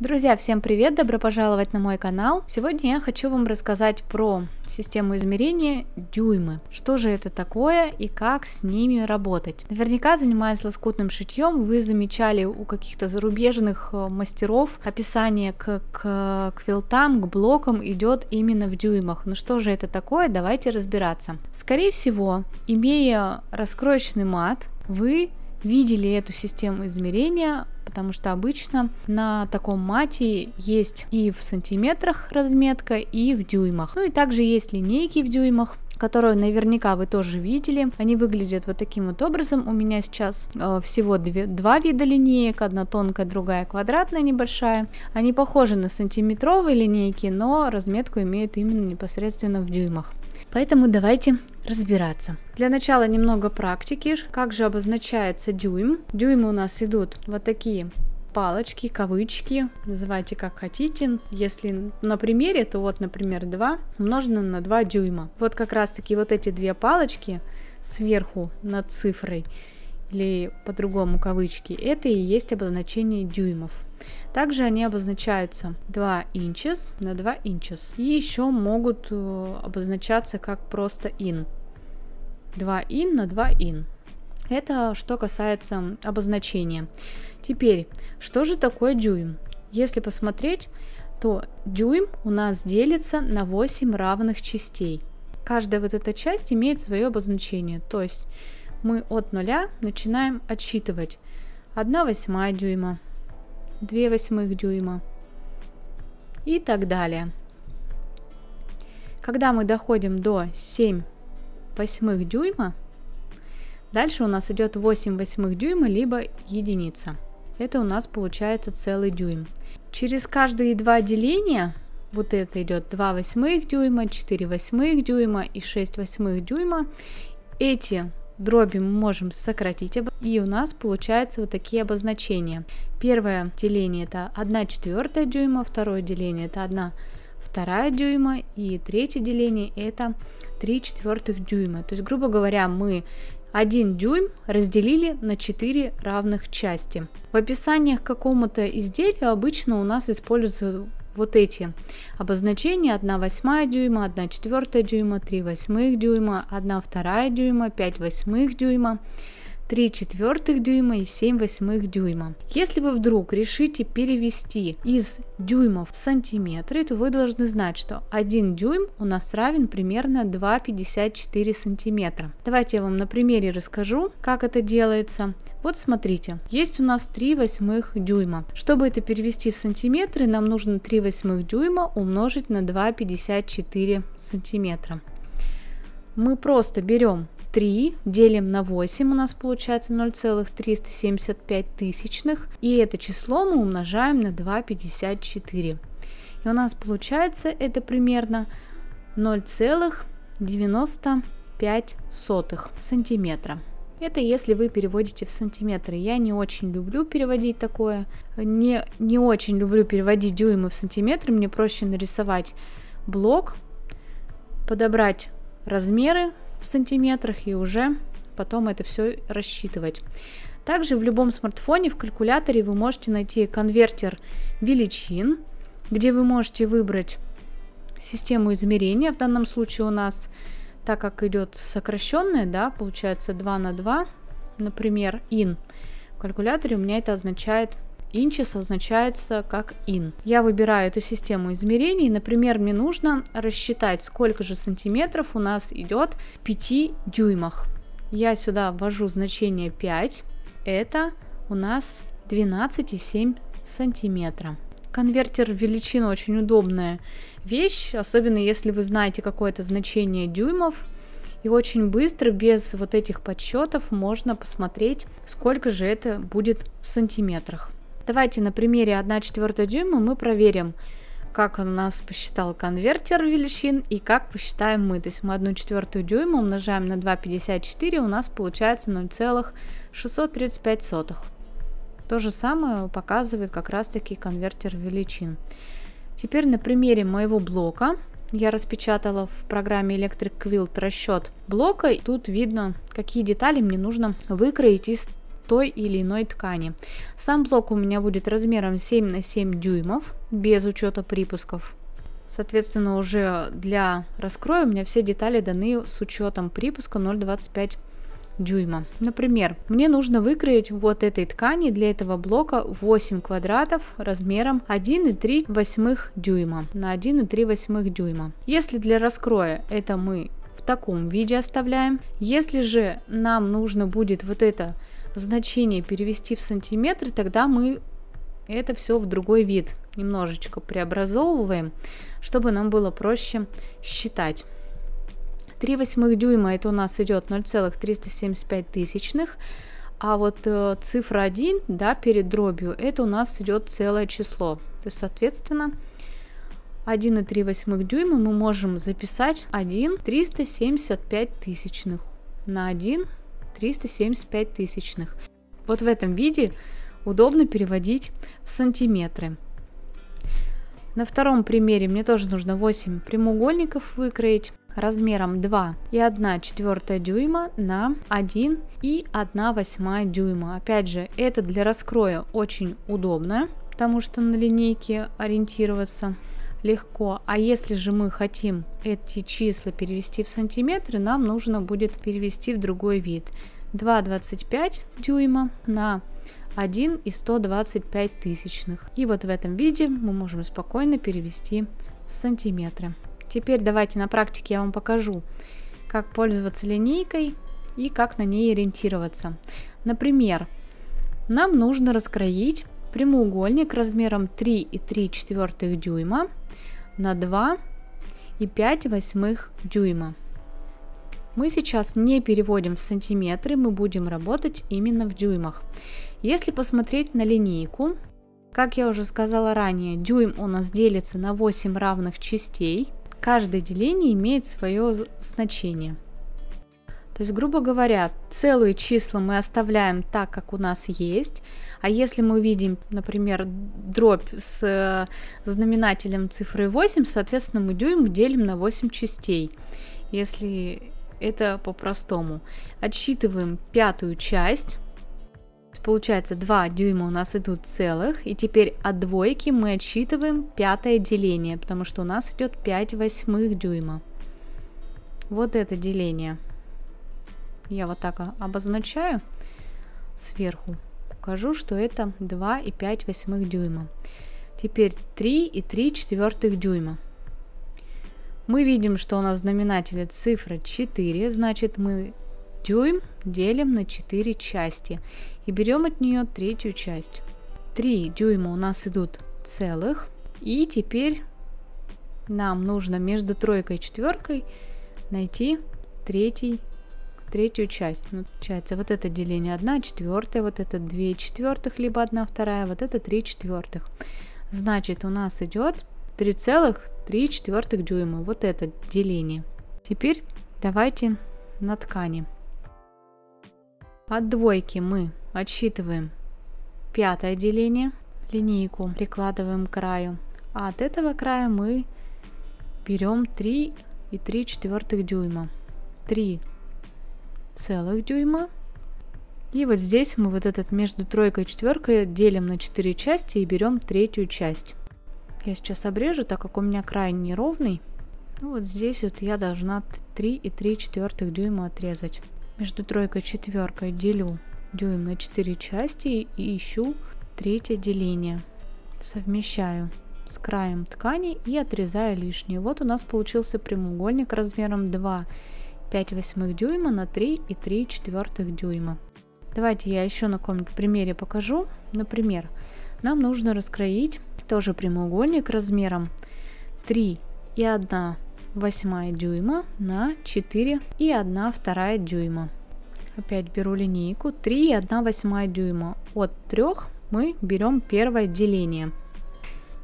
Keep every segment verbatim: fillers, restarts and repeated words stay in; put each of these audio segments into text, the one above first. Друзья, всем привет! Добро пожаловать на мой канал! Сегодня я хочу вам рассказать про систему измерения дюймы. Что же это такое и как с ними работать? Наверняка, занимаясь лоскутным шитьем, вы замечали у каких-то зарубежных мастеров описание к, к квилтам, к блокам идет именно в дюймах. Но что же это такое? Давайте разбираться. Скорее всего, имея раскроечный мат, вы видели эту систему измерения, потому что обычно на таком мате есть и в сантиметрах разметка, и в дюймах. Ну и также есть линейки в дюймах, которую наверняка вы тоже видели. Они выглядят вот таким вот образом. У меня сейчас э, всего две, два вида линеек. Одна тонкая, другая квадратная, небольшая. Они похожи на сантиметровые линейки, но разметку имеют именно непосредственно в дюймах. Поэтому давайте разбираться. Для начала немного практики. Как же обозначается дюйм? Дюймы у нас идут вот такие палочки, кавычки, называйте как хотите. Если на примере, то вот, например, два умножено на два дюйма. Вот как раз таки вот эти две палочки сверху над цифрой, или по-другому кавычки, это и есть обозначение дюймов. Также они обозначаются два инчес на два инчес. И еще могут обозначаться как просто ин. два ин на два ин. Это что касается обозначения. Теперь, что же такое дюйм? Если посмотреть, то дюйм у нас делится на восемь равных частей. Каждая вот эта часть имеет свое обозначение. То есть мы от нуля начинаем отсчитывать. одна восьмая дюйма, две восьмых дюйма и так далее. Когда мы доходим до семь восьмых дюйма, дальше у нас идет восемь восьмых дюйма, либо единица. Это у нас получается целый дюйм. Через каждые два деления, вот это идет два восьмых дюйма, четыре восьмых дюйма и шесть восьмых дюйма, эти дроби мы можем сократить, и у нас получаются вот такие обозначения. Первое деление это одна четвертая дюйма, второе деление это одна вторая дюйма, и третье деление это три четвертых дюйма. То есть, грубо говоря, мы один дюйм разделили на четыре равных части. В описаниях к какому-то изделию обычно у нас используются вот эти обозначения: одна восьмая дюйма, одна четвертая дюйма, три восьмых дюйма, одна вторая дюйма, пять восьмых дюйма, три четвертых дюйма и семь восьмых дюйма. Если вы вдруг решите перевести из дюймов в сантиметры, то вы должны знать, что один дюйм у нас равен примерно два пятьдесят четыре сантиметра. Давайте я вам на примере расскажу, как это делается. Вот смотрите, есть у нас три восьмых дюйма. Чтобы это перевести в сантиметры, нам нужно три восьмых дюйма умножить на два пятьдесят четыре сантиметра. Мы просто берем три делим на восемь, у нас получается ноль целых триста семьдесят пять тысячных, и это число мы умножаем на два пятьдесят четыре. И у нас получается это примерно ноль целых девяносто пять сотых сантиметра. Это если вы переводите в сантиметры. Я не очень люблю переводить такое. Не, не очень люблю переводить дюймы в сантиметры. Мне проще нарисовать блок, подобрать размеры в сантиметрах и уже потом это все рассчитывать. Также в любом смартфоне в калькуляторе вы можете найти конвертер величин, где вы можете выбрать систему измерения. В данном случае у нас, так как идет сокращенная, да, получается два на два, например, ин. В калькуляторе у меня это означает инчес, означается как ин. Я выбираю эту систему измерений. Например, мне нужно рассчитать, сколько же сантиметров у нас идет в пяти дюймах. Я сюда ввожу значение пять. Это у нас двенадцать целых семь десятых сантиметра. Конвертер в величину очень удобная вещь, особенно если вы знаете какое-то значение дюймов. И очень быстро, без вот этих подсчетов, можно посмотреть, сколько же это будет в сантиметрах. Давайте на примере одна четвертая дюйма мы проверим, как у нас посчитал конвертер величин и как посчитаем мы. То есть мы одну четвертую дюйма умножаем на два пятьдесят четыре, у нас получается ноль целых шестьсот тридцать пять сотых. То же самое показывает как раз таки конвертер величин. Теперь на примере моего блока. Я распечатала в программе Electric Quilt расчет блока. Тут видно, какие детали мне нужно выкроить из той или иной ткани. Сам блок у меня будет размером семь на семь дюймов, без учета припусков. Соответственно, уже для раскроя у меня все детали даны с учетом припуска ноль двадцать пять дюйма. Например, мне нужно выкроить вот этой ткани для этого блока восемь квадратов размером один и три восьмых дюйма на один и три восьмых дюйма. Если для раскроя это мы в таком виде оставляем. Если же нам нужно будет вот это значение перевести в сантиметры, тогда мы это все в другой вид немножечко преобразовываем, чтобы нам было проще считать. три восьмых дюйма это у нас идет ноль целых триста семьдесят пять тысячных, а вот э, цифра один, да, перед дробью, это у нас идет целое число. То есть, соответственно, один и три восьмых дюйма мы можем записать один триста семьдесят пять тысячных на один триста семьдесят пять тысячных. Вот в этом виде удобно переводить в сантиметры. На втором примере мне тоже нужно восемь прямоугольников выкроить размером два и одна четвертая дюйма на один и одна восьмая дюйма. Опять же, это для раскроя очень удобно, потому что на линейке ориентироваться легко. А если же мы хотим эти числа перевести в сантиметры, нам нужно будет перевести в другой вид. два и двадцать пять дюйма на один и сто двадцать пять тысячных. И вот в этом виде мы можем спокойно перевести в сантиметры. Теперь давайте на практике я вам покажу, как пользоваться линейкой и как на ней ориентироваться. Например, нам нужно раскроить прямоугольник размером три и три четвертых дюйма на два и пять восьмых дюйма. Мы сейчас не переводим в сантиметры, мы будем работать именно в дюймах. Если посмотреть на линейку, как я уже сказала ранее, дюйм у нас делится на восемь равных частей. Каждое деление имеет свое значение. То есть, грубо говоря, целые числа мы оставляем так, как у нас есть. А если мы видим, например, дробь с знаменателем цифры восемь, соответственно, мы дюйм делим на восемь частей. Если это по-простому. Отсчитываем пятую часть. Получается, два дюйма у нас идут целых, и теперь от двойки мы отсчитываем пятое деление, потому что у нас идет пять восьмых дюйма. Вот это деление. Я вот так обозначаю сверху, покажу, что это два и пять восьмых дюйма. Теперь три и три четвертых дюйма. Мы видим, что у нас в знаменателе цифра четыре, значит мы дюйм делим на четыре части и берем от нее третью часть. три дюйма у нас идут целых, и теперь нам нужно между тройкой и четверкой найти третий, третью часть. Ну, получается, вот это деление одна четвертая, вот это две четвертых, либо одна вторая, вот это три четвертых. Значит, у нас идет три и три четвертых дюйма, вот это деление. Теперь давайте на ткани. От двойки мы отсчитываем пятое деление, линейку прикладываем к краю, а от этого края мы берем три и три четвертых дюйма, три целых дюйма, и вот здесь мы вот этот между тройкой и четверкой делим на четыре части и берем третью часть. Я сейчас обрежу, так как у меня край неровный. Ну, вот здесь вот я должна три и три четвертых дюйма отрезать. Между тройкой и четверкой делю дюйм на четыре части и ищу третье деление. Совмещаю с краем ткани и отрезаю лишнее. Вот у нас получился прямоугольник размером два и пять восьмых дюйма на три и три четвертых дюйма. Давайте я еще на каком-нибудь примере покажу. Например, нам нужно раскроить тоже прямоугольник размером три и одна восьмая дюйма на четыре и одна вторая дюйма. Опять беру линейку, три и одна восьмая дюйма. От трёх мы берем первое деление.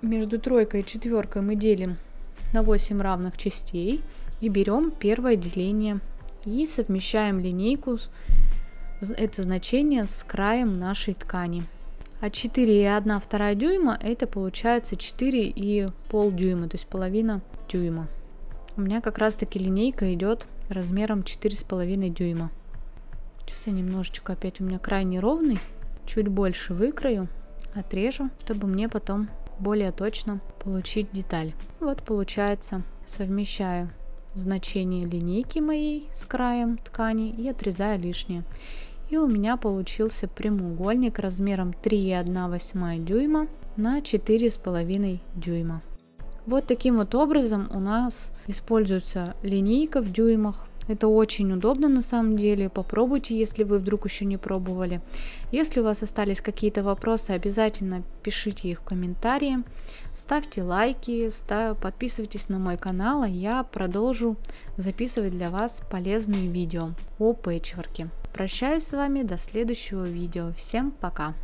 Между тройкой и четверкой мы делим на восемь равных частей и берем первое деление и совмещаем линейку, это значение, с краем нашей ткани. А четыре и одна вторая дюйма это получается четыре и пять дюйма, то есть половина дюйма. У меня как раз таки линейка идет размером четыре с половиной дюйма. Сейчас я немножечко, опять у меня край неровный, чуть больше выкрою, отрежу, чтобы мне потом более точно получить деталь. Вот получается, совмещаю значение линейки моей с краем ткани и отрезаю лишнее. И у меня получился прямоугольник размером три и одна восьмая дюйма на четыре с половиной дюйма. Вот таким вот образом у нас используется линейка в дюймах. Это очень удобно на самом деле, попробуйте, если вы вдруг еще не пробовали. Если у вас остались какие-то вопросы, обязательно пишите их в комментарии, ставьте лайки, став... подписывайтесь на мой канал, а я продолжу записывать для вас полезные видео о пэтчворке. Прощаюсь с вами до следующего видео, всем пока!